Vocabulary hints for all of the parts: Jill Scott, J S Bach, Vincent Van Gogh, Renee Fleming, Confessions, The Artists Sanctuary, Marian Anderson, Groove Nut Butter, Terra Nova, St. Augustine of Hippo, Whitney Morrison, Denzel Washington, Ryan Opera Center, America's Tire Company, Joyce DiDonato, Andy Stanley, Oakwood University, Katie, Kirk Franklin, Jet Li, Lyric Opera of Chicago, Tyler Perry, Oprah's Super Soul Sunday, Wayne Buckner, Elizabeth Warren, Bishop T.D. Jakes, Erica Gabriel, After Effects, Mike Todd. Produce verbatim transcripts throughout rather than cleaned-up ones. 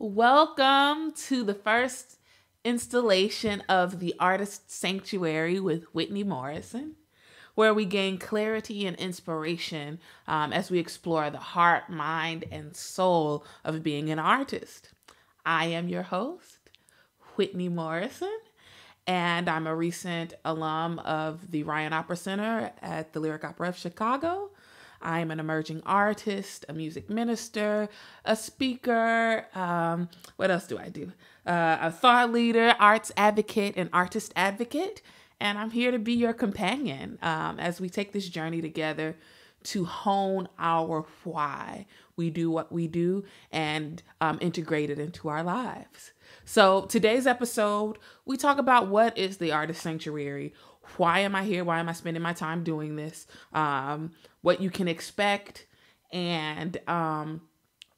Welcome to the first installation of the Artist Sanctuary with Whitney Morrison, where we gain clarity and inspiration um, as we explore the heart, mind, and soul of being an artist. I am your host, Whitney Morrison, and I'm a recent alum of the Ryan Opera Center at the Lyric Opera of Chicago. I am an emerging artist, a music minister, a speaker. Um, what else do I do? Uh, a thought leader, arts advocate, and artist advocate. And I'm here to be your companion um, as we take this journey together to hone our why we do what we do and um, integrate it into our lives. So today's episode, we talk about what is the Artist Sanctuary. Why am I here? Why am I spending my time doing this? Um, what you can expect. And um,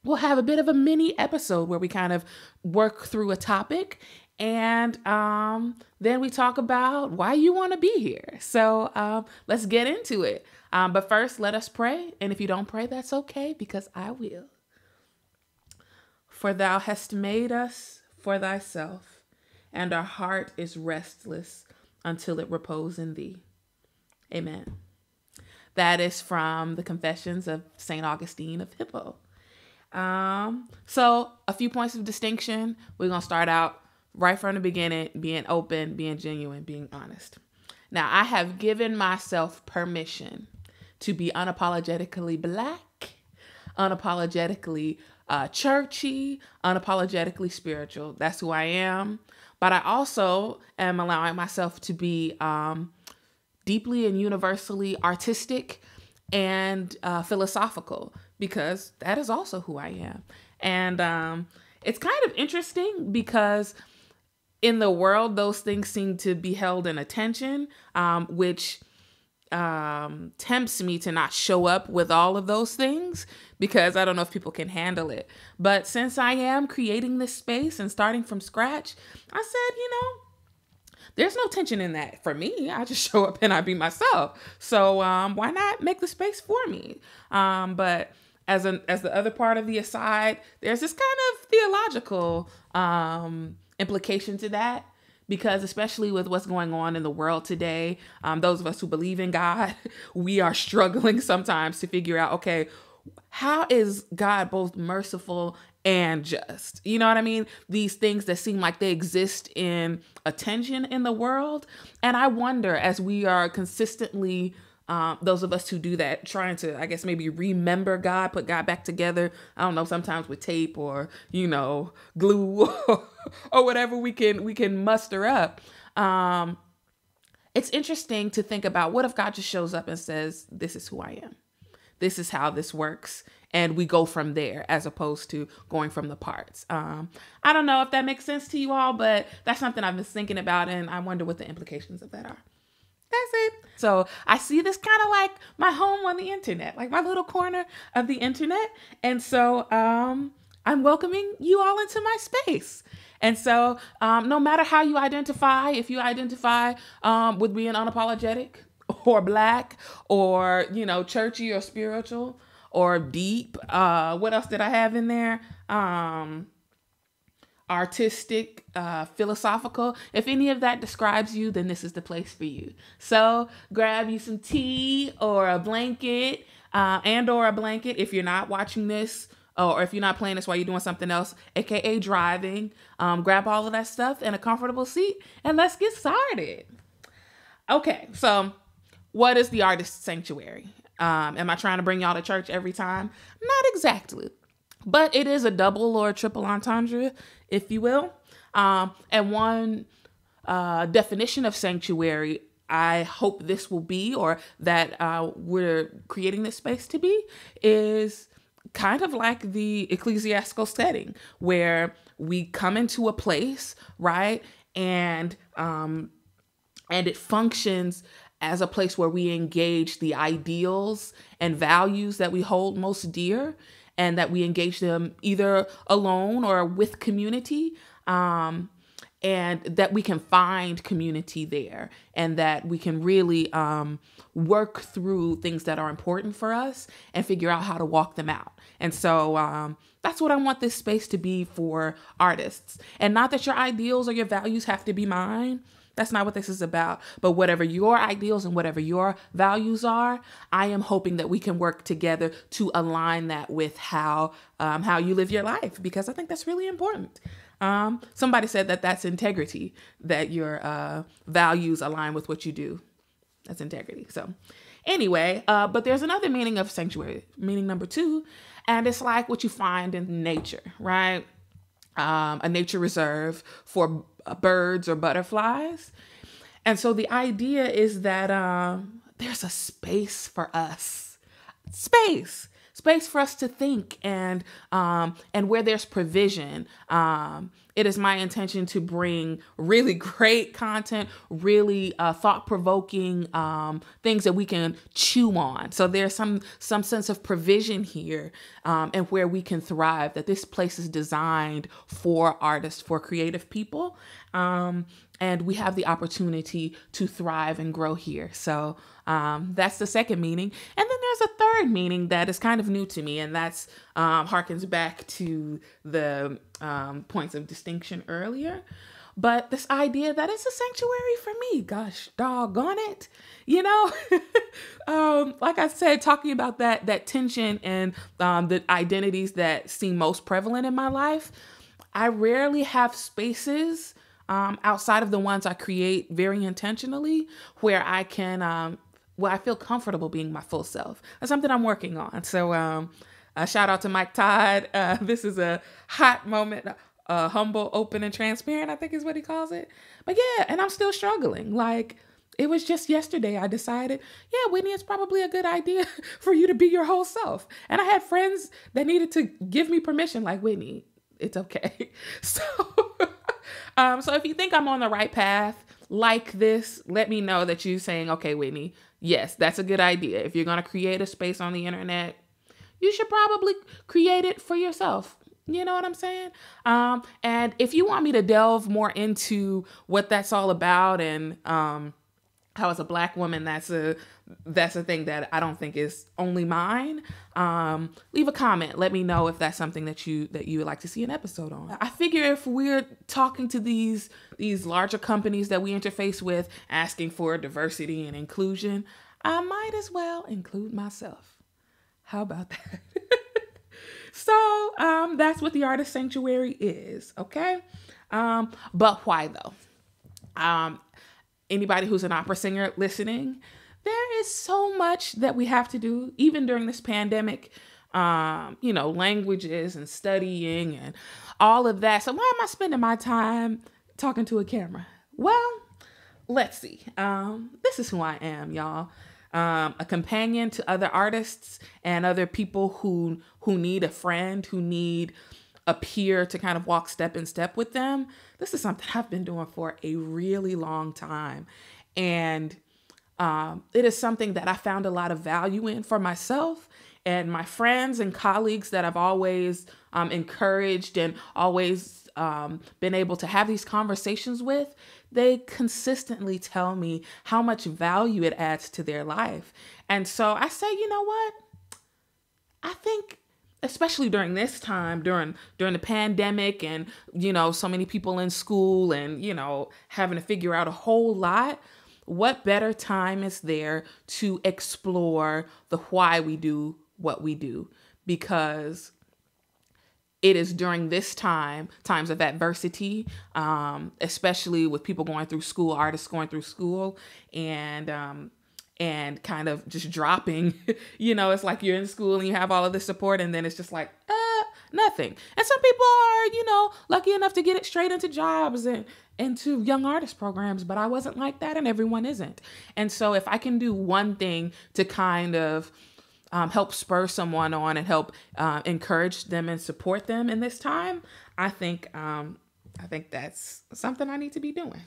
we'll have a bit of a mini episode where we kind of work through a topic. And um, then we talk about why you want to be here. So um, let's get into it. Um, but first, let us pray. And if you don't pray, that's okay, because I will. For thou hast made us for thyself, and our heart is restless until it repose in thee. Amen. That is from the Confessions of Saint Augustine of Hippo. Um, so a few points of distinction. We're going to start out right from the beginning, being open, being genuine, being honest. Now, I have given myself permission to be unapologetically Black, unapologetically uh, churchy, unapologetically spiritual. That's who I am. But I also am allowing myself to be um, deeply and universally artistic and uh, philosophical, because that is also who I am. And um, it's kind of interesting because in the world, those things seem to be held in attention, um, which um, tempts me to not show up with all of those things, because I don't know if people can handle it. But since I am creating this space and starting from scratch, I said, you know, there's no tension in that for me. I just show up and I be myself. So, um, why not make the space for me? Um, but as an, as the other part of the aside, there's this kind of theological, um, implication to that. Because especially with what's going on in the world today, um, those of us who believe in God, we are struggling sometimes to figure out, okay, how is God both merciful and just? You know what I mean? These things that seem like they exist in attention in the world. And I wonder, as we are consistently, um, those of us who do that, trying to, I guess, maybe remember God, put God back together. I don't know, sometimes with tape or, you know, glue or whatever we can, we can muster up. Um, it's interesting to think about, what if God just shows up and says, this is who I am. This is how this works. And we go from there, as opposed to going from the parts. Um, I don't know if that makes sense to you all, but that's something I've been thinking about. And I wonder what the implications of that are. That's it. So I see this kind of like my home on the internet, like my little corner of the internet. And so, um, I'm welcoming you all into my space. And so, um, no matter how you identify, if you identify, um, with being unapologetic or Black or, you know, churchy or spiritual or deep, uh, what else did I have in there? Um, artistic, uh, philosophical. If any of that describes you, then this is the place for you. So grab you some tea or a blanket, uh, and or a blanket if you're not watching this, or if you're not playing this while you're doing something else, aka driving. Um, grab all of that stuff and a comfortable seat, and let's get started. Okay, so what is the Artist Sanctuary? Um, am I trying to bring y'all to church every time? Not exactly. But it is a double or triple entendre, if you will. Um, and one uh, definition of sanctuary, I hope this will be, or that uh, we're creating this space to be, is kind of like the ecclesiastical setting, where we come into a place, right? And, um, and it functions as a place where we engage the ideals and values that we hold most dear, and that we engage them either alone or with community. Um, and that we can find community there, and that we can really um, work through things that are important for us and figure out how to walk them out. And so um, that's what I want this space to be for artists. And not that your ideals or your values have to be mine. That's not what this is about. But whatever your ideals and whatever your values are, I am hoping that we can work together to align that with how um, how you live your life, because I think that's really important. Um, somebody said that that's integrity, that your uh, values align with what you do. That's integrity. So anyway, uh, but there's another meaning of sanctuary, meaning number two, and it's like what you find in nature, right? Um, a nature reserve for birds or butterflies. And so the idea is that um, there's a space for us, space, space for us to think, and um, and where there's provision. Um, it is my intention to bring really great content, really uh, thought-provoking um, things that we can chew on. So there's some some sense of provision here, um, and where we can thrive, that this place is designed for artists, for creative people. Um, and we have the opportunity to thrive and grow here. So um, that's the second meaning. And then there's a third meaning that is kind of new to me, and that's um, harkens back to the um, points of distinction earlier. But this idea that it's a sanctuary for me, gosh, doggone it, you know, um, like I said, talking about that, that tension and um, the identities that seem most prevalent in my life, I rarely have spaces um, outside of the ones I create very intentionally where I can, um, where I feel comfortable being my full self. That's something I'm working on. So um, a shout out to Mike Todd. Uh, this is a hot moment. Uh, humble, open, and transparent, I think is what he calls it. But yeah, and I'm still struggling. Like, it was just yesterday I decided, yeah, Whitney, it's probably a good idea for you to be your whole self. And I had friends that needed to give me permission, like, Whitney, it's okay. So, um, so if you think I'm on the right path, like this, let me know that you're saying, okay, Whitney, yes, that's a good idea. If you're going to create a space on the internet, you should probably create it for yourself. You know what I'm saying? Um, and if you want me to delve more into what that's all about, and um, how as a Black woman, that's a that's a thing that I don't think is only mine. Um, leave a comment. Let me know if that's something that you that you would like to see an episode on. I figure if we're talking to these these larger companies that we interface with, asking for diversity and inclusion, I might as well include myself. How about that? So um, that's what the Artist Sanctuary is, okay? Um, but why though? Um, anybody who's an opera singer listening, there is so much that we have to do, even during this pandemic, um, you know, languages and studying and all of that. So why am I spending my time talking to a camera? Well, let's see. Um, this is who I am, y'all. Um, a companion to other artists and other people who who need a friend, who need a peer to kind of walk step in step with them. This is something I've been doing for a really long time. And um, it is something that I found a lot of value in for myself and my friends and colleagues that I've always um, encouraged and always um, been able to have these conversations with. They consistently tell me how much value it adds to their life. And so I say, you know what? I think, especially during this time, during during the pandemic and, you know, so many people in school and, you know, having to figure out a whole lot, what better time is there to explore the why we do what we do? Because it is during this time, times of adversity, um, especially with people going through school, artists going through school, and um, and kind of just dropping, you know, it's like you're in school and you have all of this support, and then it's just like, uh, nothing. And some people are, you know, lucky enough to get it straight into jobs and into young artist programs, but I wasn't like that, and everyone isn't. And so if I can do one thing to kind of Um, help spur someone on and help uh, encourage them and support them in this time, I think um, I think that's something I need to be doing.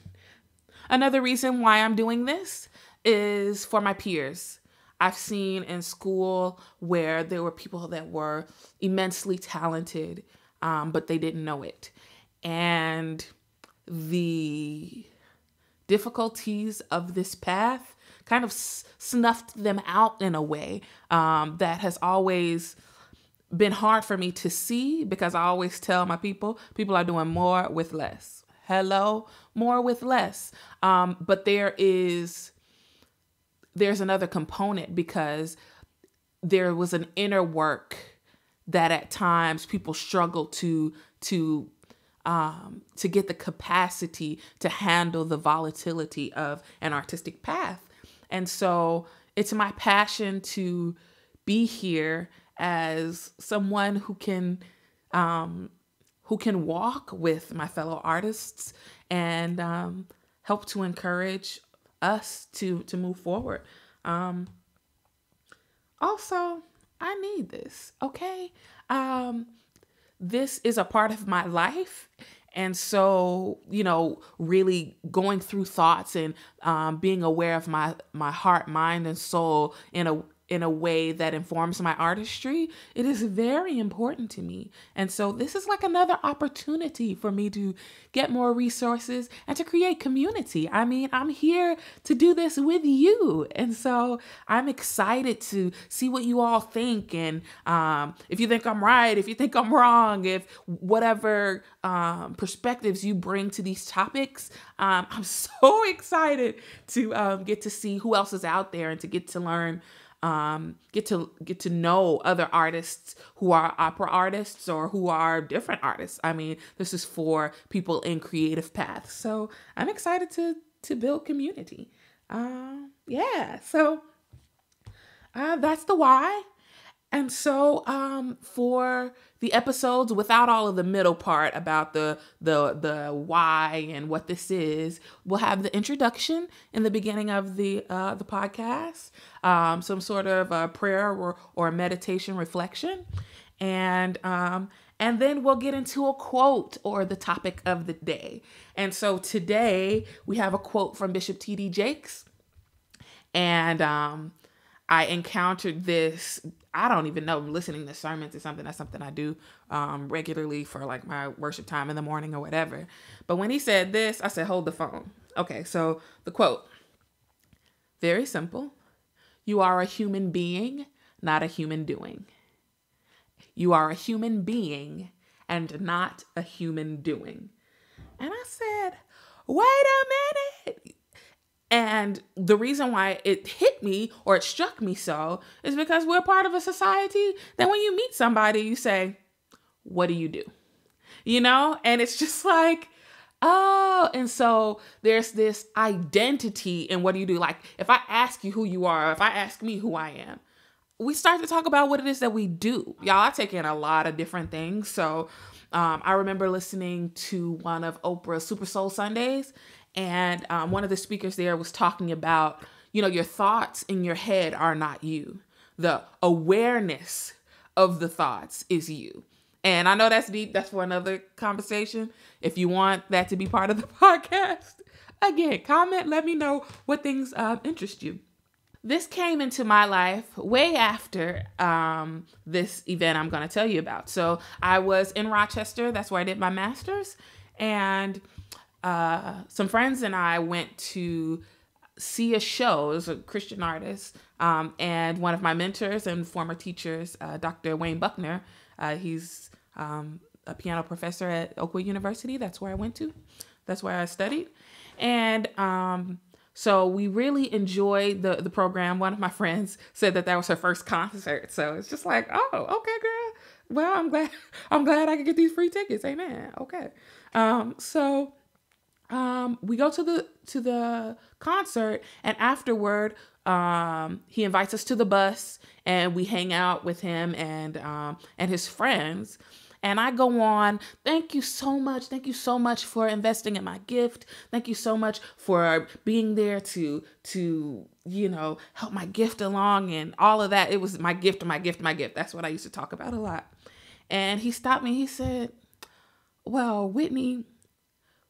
Another reason why I'm doing this is for my peers. I've seen in school where there were people that were immensely talented, um, but they didn't know it. And the difficulties of this path kind of snuffed them out in a way um, that has always been hard for me to see, because I always tell my people, people are doing more with less. Hello, more with less. Um, but there is, there's another component, because there was an inner work that at times people struggle to, to, um, to get the capacity to handle the volatility of an artistic path. And so it's my passion to be here as someone who can, um, who can walk with my fellow artists and um, help to encourage us to, to move forward. Um, also, I need this, okay? Um, this is a part of my life. And so, you know, really going through thoughts and um, being aware of my, my heart, mind, and soul in a in a way that informs my artistry, it is very important to me. And so this is like another opportunity for me to get more resources and to create community. I mean, I'm here to do this with you. And so I'm excited to see what you all think. And um, if you think I'm right, if you think I'm wrong, if whatever um, perspectives you bring to these topics, um, I'm so excited to um, get to see who else is out there and to get to learn Um, get to get to know other artists who are opera artists or who are different artists. I mean, this is for people in creative paths. So I'm excited to, to build community. Um, yeah, so uh, that's the why. And so um, for the episodes without all of the middle part about the, the, the why and what this is, we'll have the introduction in the beginning of the, uh, the podcast, um, some sort of a prayer or, or meditation reflection. And, um, and then we'll get into a quote or the topic of the day. And so today we have a quote from Bishop T D Jakes, and um, I encountered this, I don't even know, listening to sermons is something, that's something I do um, regularly for like my worship time in the morning or whatever. But when he said this, I said, hold the phone. Okay, so the quote, very simple. You are a human being, not a human doing. You are a human being and not a human doing. And I said, wait a minute. And the reason why it hit me or it struck me so is because we're part of a society that when you meet somebody, you say, what do you do? You know, and it's just like, oh, and so there's this identity in what do you do? Like if I ask you who you are, if I ask me who I am, we start to talk about what it is that we do. Y'all, I take in a lot of different things. So um, I remember listening to one of Oprah's Super Soul Sundays. And um, one of the speakers there was talking about, you know, your thoughts in your head are not you. The awareness of the thoughts is you. And I know that's deep. That's for another conversation. If you want that to be part of the podcast, again, comment, let me know what things uh, interest you. This came into my life way after um, this event I'm going to tell you about. So I was in Rochester. That's where I did my master's. And Uh, some friends and I went to see a show. It was a Christian artist. Um, and one of my mentors and former teachers, uh, Doctor Wayne Buckner, uh, he's um, a piano professor at Oakwood University. That's where I went to. That's where I studied. And um, so we really enjoyed the, the program. One of my friends said that that was her first concert. So it's just like, oh, okay, girl. Well, I'm glad, I'm glad I could get these free tickets. Amen. Okay. Um, so... Um, we go to the, to the concert, and afterward, um, he invites us to the bus and we hang out with him and, um, and his friends. And I go on, thank you so much. Thank you so much for investing in my gift. Thank you so much for being there to, to, you know, help my gift along and all of that. It was my gift, my gift, my gift. That's what I used to talk about a lot. And he stopped me. He said, well, Whitney,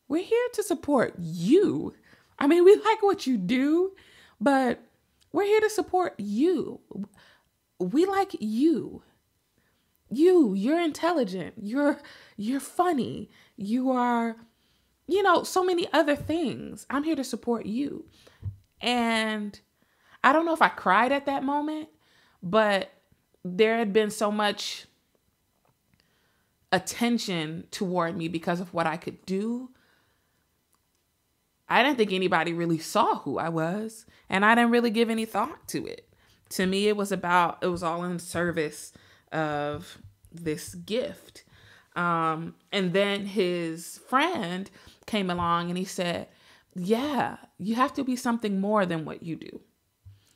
we're here to support you. I mean, we like what you do, but we're here to support you. We like you. You, you're intelligent. You're, you're funny. You are, you know, so many other things. I'm here to support you. And I don't know if I cried at that moment, but there had been so much attention toward me because of what I could do. I didn't think anybody really saw who I was, and I didn't really give any thought to it. To me, it was about, it was all in service of this gift. Um, and then his friend came along and he said, yeah, you have to be something more than what you do.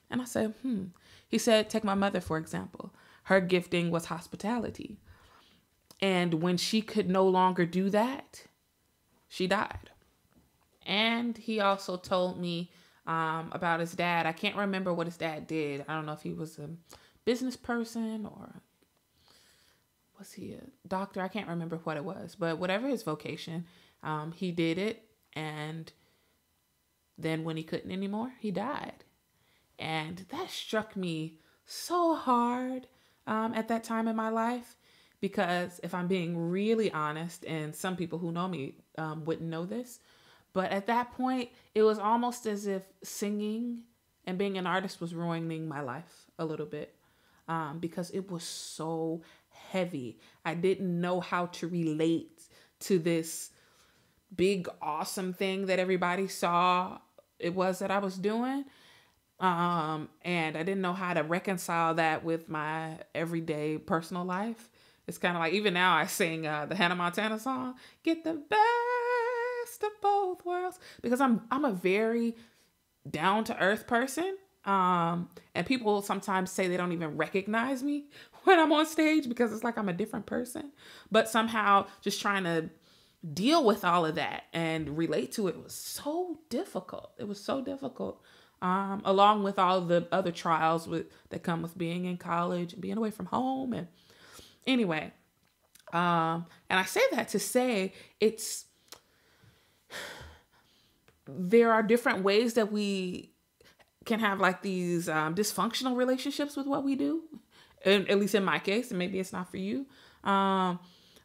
And I said, hmm. He said, take my mother, for example. Her gifting was hospitality. And when she could no longer do that, she died. And he also told me um, about his dad. I can't remember what his dad did. I don't know if he was a business person or was he a doctor? I can't remember what it was. But whatever his vocation, um, he did it. And then when he couldn't anymore, he died. And that struck me so hard um, at that time in my life, because if I'm being really honest, and some people who know me um, wouldn't know this, but at that point, it was almost as if singing and being an artist was ruining my life a little bit um, because it was so heavy. I didn't know how to relate to this big, awesome thing that everybody saw it was that I was doing. Um, and I didn't know how to reconcile that with my everyday personal life. It's kind of like, even now I sing uh, the Hannah Montana song, get the best of both worlds, because I'm, I'm a very down to earth person. Um, and people sometimes say they don't even recognize me when I'm on stage because it's like, I'm a different person, but somehow just trying to deal with all of that and relate to it was so difficult. It was so difficult. Um, along with all the other trials with, that come with being in college and being away from home. And anyway, um, and I say that to say it's, there are different ways that we can have like these um, dysfunctional relationships with what we do. And at least in my case, and maybe it's not for you. Um,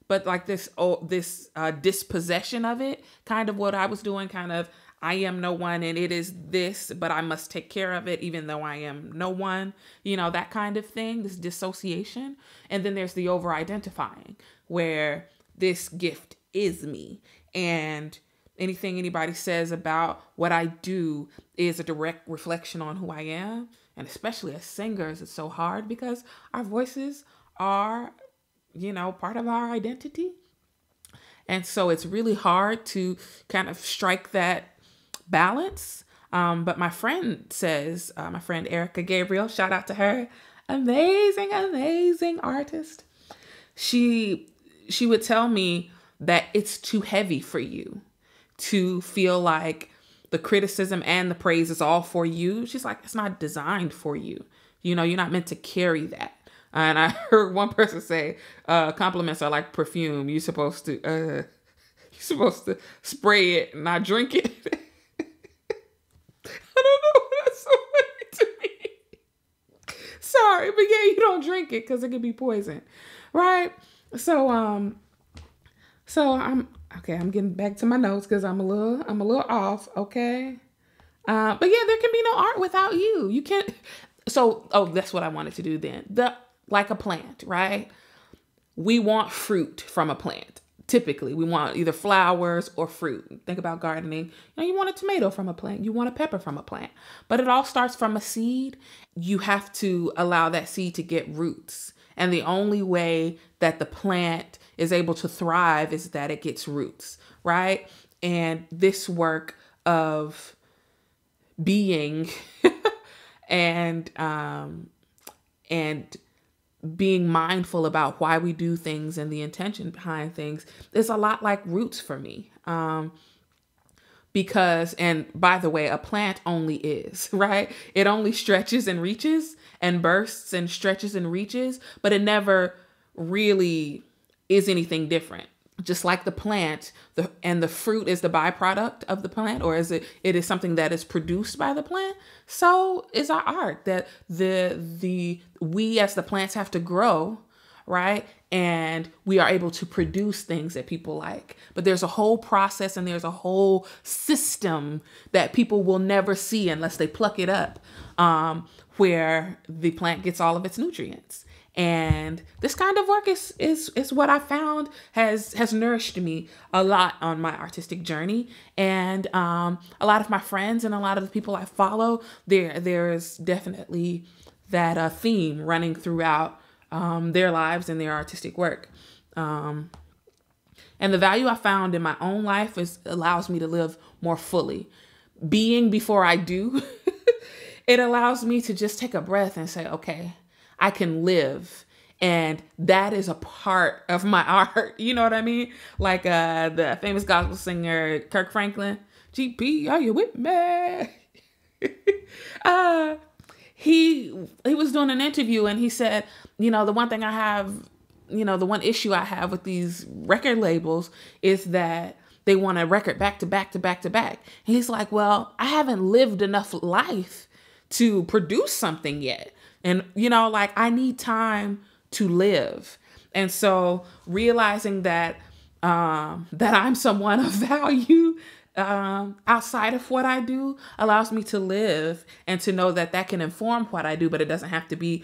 but like this, oh, this uh, dispossession of it, kind of what I was doing, kind of, I am no one and it is this, but I must take care of it even though I am no one, you know, that kind of thing, this dissociation. And then there's the over-identifying where this gift is me and anything anybody says about what I do is a direct reflection on who I am. And especially as singers, it's so hard because our voices are, you know, part of our identity. And so it's really hard to kind of strike that balance. Um, but my friend says, uh, my friend Erica Gabriel, shout out to her, amazing, amazing artist. She, she would tell me that it's too heavy for you to feel like the criticism and the praise is all for you. She's like, it's not designed for you. You know, you're not meant to carry that. And I heard one person say, uh, compliments are like perfume. You're supposed to, uh, you're supposed to spray it and not drink it. Sorry, but yeah, you don't drink it because it could be poison, right? So, um, so I'm okay. I'm getting back to my notes because I'm a little, I'm a little off. Okay, uh, but yeah, there can be no art without you. You can't. So, oh, that's what I wanted to do then. The like a plant, right? We want fruit from a plant. Typically, we want either flowers or fruit. Think about gardening. You know, you want a tomato from a plant. You want a pepper from a plant. But it all starts from a seed. You have to allow that seed to get roots. And the only way that the plant is able to thrive is that it gets roots, right? And this work of being and um, and being mindful about why we do things and the intention behind things is a lot like roots for me. Um, because, and by the way, a plant only is, right? It only stretches and reaches and bursts and stretches and reaches, but it never really is anything different. Just like the plant, the, and the fruit is the byproduct of the plant, or is it, it is something that is produced by the plant. So is our art that the, the, we as the plants have to grow right? And we are able to produce things that people like. But there's a whole process and there's a whole system that people will never see unless they pluck it up, um, where the plant gets all of its nutrients. And this kind of work is, is, is what I found has, has nourished me a lot on my artistic journey. And, um, a lot of my friends and a lot of the people I follow, there, there is definitely that uh, theme running throughout, um, their lives and their artistic work. Um, and the value I found in my own life is allows me to live more fully, being before I do. It allows me to just take a breath and say, okay, I can live. And that is a part of my art. You know what I mean? Like uh, the famous gospel singer, Kirk Franklin, G P, are you with me? uh, he, he was doing an interview and he said, you know, the one thing I have, you know, the one issue I have with these record labels is that they want a record back to back to back to back. And he's like, well, I haven't lived enough life to produce something yet. And, you know, like I need time to live. And so realizing that, um, that I'm someone of value, um, outside of what I do allows me to live and to know that that can inform what I do, but it doesn't have to be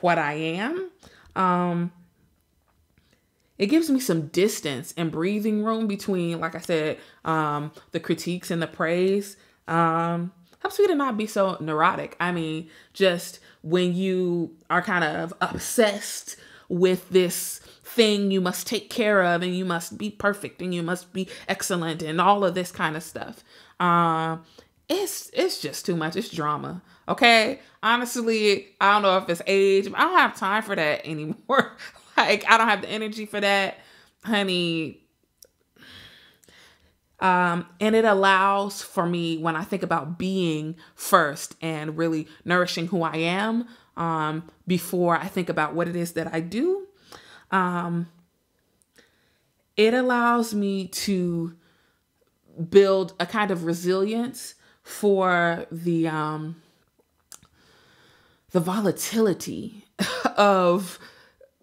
what I am. Um, it gives me some distance and breathing room between, like I said, um, the critiques and the praise, um, helps me to not be so neurotic. I mean, just when you are kind of obsessed with this thing you must take care of and you must be perfect and you must be excellent and all of this kind of stuff. Um, it's, it's just too much. It's drama. Okay. Honestly, I don't know if it's age, but I don't have time for that anymore. Like I don't have the energy for that, honey. Um, and it allows for me when I think about being first and really nourishing who I am, um, before I think about what it is that I do. Um, it allows me to build a kind of resilience for the, um, the volatility of,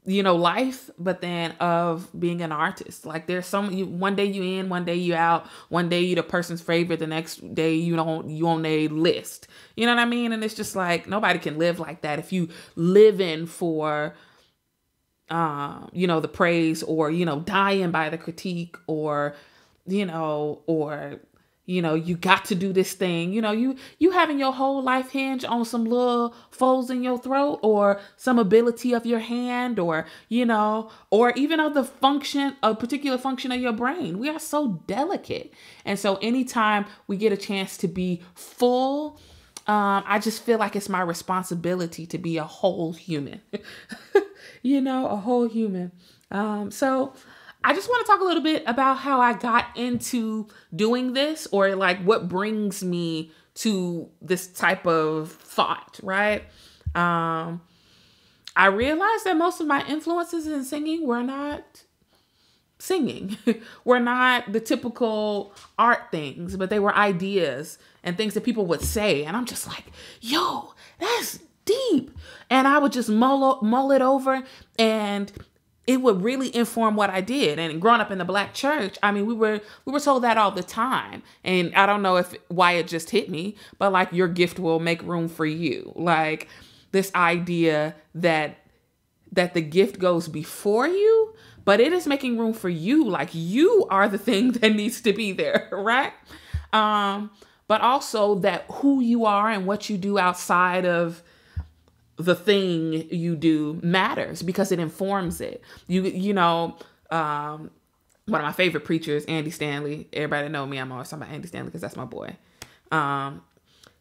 you know, life, but then of being an artist. Like there's some, you, one day you in, one day you out, one day you the person's favorite, the next day you don't, you on a list, you know what I mean? And it's just like, nobody can live like that. If you live in for, um, you know, the praise or, you know, dying by the critique or, you know, or, you know, you got to do this thing, you know, you, you having your whole life hinge on some little folds in your throat or some ability of your hand or, you know, or even of the function, a particular function of your brain. We are so delicate. And so anytime we get a chance to be full, um, I just feel like it's my responsibility to be a whole human, you know, a whole human. Um, so I just want to talk a little bit about how I got into doing this or like what brings me to this type of thought, right? Um, I realized that most of my influences in singing were not singing, were not the typical art things, but they were ideas and things that people would say. And I'm just like, yo, that's deep. And I would just mull, mull it over and it would really inform what I did. And growing up in the Black church, I mean, we were, we were told that all the time. And I don't know if why it just hit me, but like your gift will make room for you. Like this idea that, that the gift goes before you, but it is making room for you. Like you are the thing that needs to be there. Right. Um, but also that who you are and what you do outside of the thing you do matters because it informs it. You, you know, um, one of my favorite preachers, Andy Stanley, everybody know me. I'm always talking about Andy Stanley cause that's my boy. Um,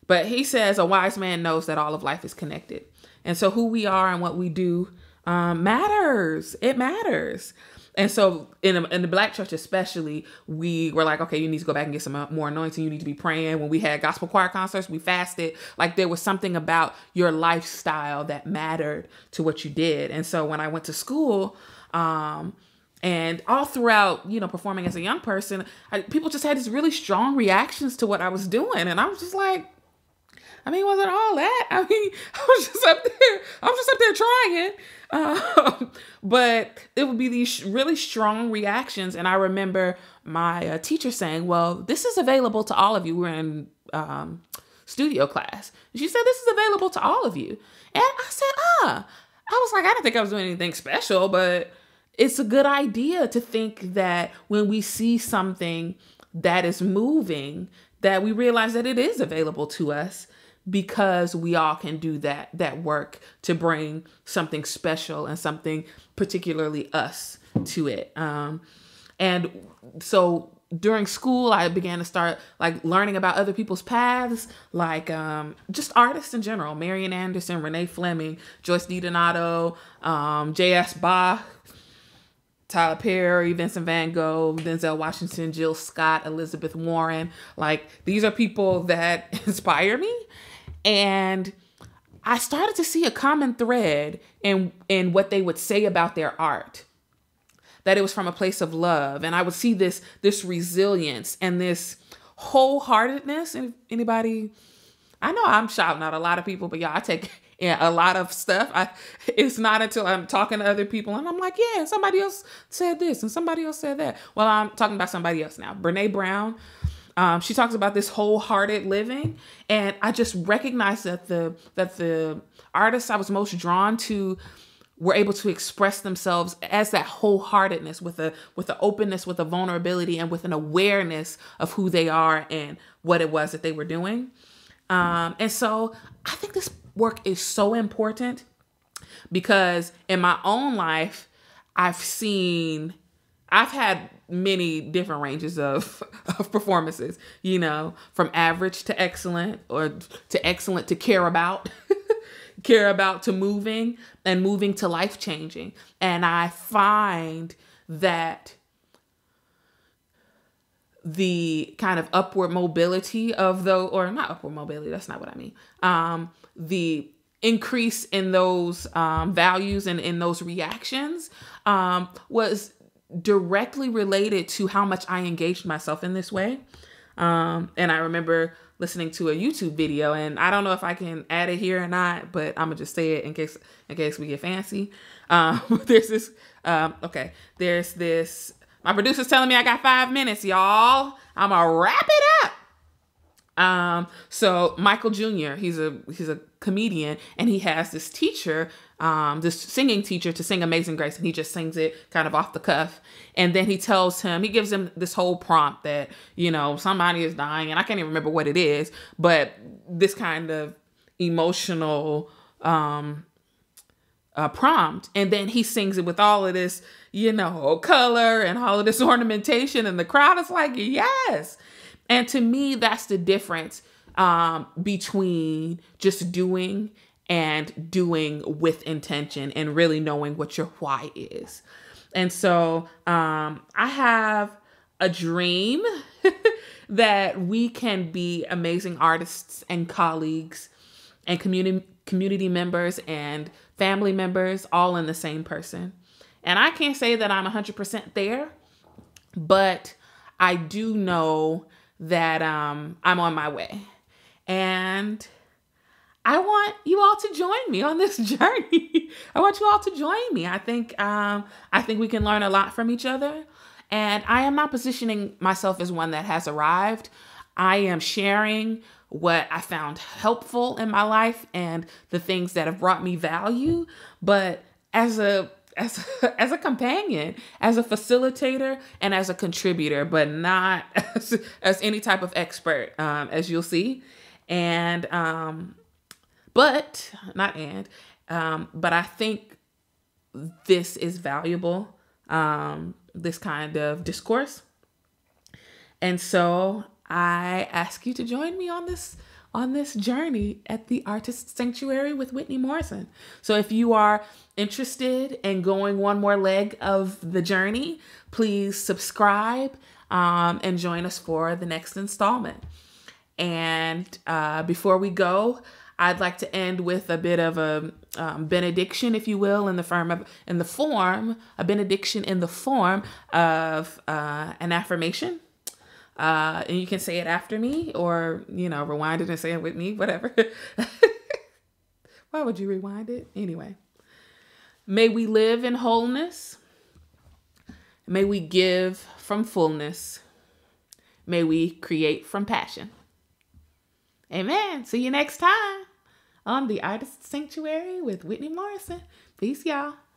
but he says a wise man knows that all of life is connected. And so who we are and what we do, um, matters. It matters. And so in, a, in the Black church, especially, we were like, okay, you need to go back and get some more anointing. You need to be praying. When we had gospel choir concerts, we fasted. Like there was something about your lifestyle that mattered to what you did. And so when I went to school, um, and all throughout, you know, performing as a young person, I, people just had these really strong reactions to what I was doing. And I was just like, I mean, it wasn't all that. I mean, I was just up there. I was just up there trying it. Um, but it would be these really strong reactions. And I remember my uh, teacher saying, well, this is available to all of you. We're in um, studio class. And she said, this is available to all of you. And I said, ah, I was like, I didn't think I was doing anything special, but it's a good idea to think that when we see something that is moving, that we realize that it is available to us, because we all can do that, that work to bring something special and something particularly us to it. Um, and so during school, I began to start like learning about other people's paths, like um, just artists in general, Marian Anderson, Renee Fleming, Joyce DiDonato, um, J S Bach, Tyler Perry, Vincent Van Gogh, Denzel Washington, Jill Scott, Elizabeth Warren. Like, these are people that inspire me. And I started to see a common thread in, in what they would say about their art, that it was from a place of love. And I would see this, this resilience and this wholeheartedness. And anybody, I know I'm shouting out a lot of people, but y'all, I take Yeah, a lot of stuff. I, it's not until I'm talking to other people and I'm like, yeah, somebody else said this and somebody else said that. Well, I'm talking about somebody else now. Brené Brown, um, she talks about this wholehearted living. And I just recognized that the, that the artists I was most drawn to were able to express themselves as that wholeheartedness, with a, with an openness, with a vulnerability, and with an awareness of who they are and what it was that they were doing. Um, and so I think this work is so important, because in my own life, I've seen, I've had many different ranges of, of performances, you know, from average to excellent, or to excellent to care about, care about to moving, and moving to life-changing. And I find that the kind of upward mobility of those, or not upward mobility, that's not what I mean. Um, the increase in those um, values and in those reactions um, was directly related to how much I engaged myself in this way. Um, and I remember listening to a YouTube video, and I don't know if I can add it here or not, but I'm gonna just say it in case, in case we get fancy. Um, there's this, um, okay, there's this, my producer's telling me I got five minutes, y'all. I'm gonna wrap it up. Um, so Michael Junior, he's a, he's a comedian, and he has this teacher, um, this singing teacher, to sing Amazing Grace. And he just sings it kind of off the cuff. And then he tells him, he gives him this whole prompt that, you know, somebody is dying, and I can't even remember what it is, but this kind of emotional, um, uh, prompt. And then he sings it with all of this, you know, color and all of this ornamentation, and the crowd is like, yes. And to me, that's the difference um, between just doing and doing with intention, and really knowing what your why is. And so um, I have a dream that we can be amazing artists and colleagues and community community members and family members, all in the same person. And I can't say that I'm one hundred percent there, but I do know that um, I'm on my way. And I want you all to join me on this journey. I want you all to join me. I think, um, I think we can learn a lot from each other. And I am not positioning myself as one that has arrived. I am sharing what I found helpful in my life and the things that have brought me value. But as a As a, as a companion, as a facilitator, and as a contributor, but not as, as any type of expert, um, as you'll see. And, um, but not, and, um, but I think this is valuable, um, this kind of discourse. And so I ask you to join me on this on this journey at the Artist Sanctuary with Whitney Morrison. So if you are interested in going one more leg of the journey, please subscribe um, and join us for the next installment. And uh, before we go, I'd like to end with a bit of a um, benediction, if you will, in the form of, in the form, a benediction in the form of uh, an affirmation. Uh, and you can say it after me, or, you know, rewind it and say it with me, whatever. Why would you rewind it? Anyway. May we live in wholeness. May we give from fullness. May we create from passion. Amen. See you next time on The Artist Sanctuary with Whitney Morrison. Peace, y'all.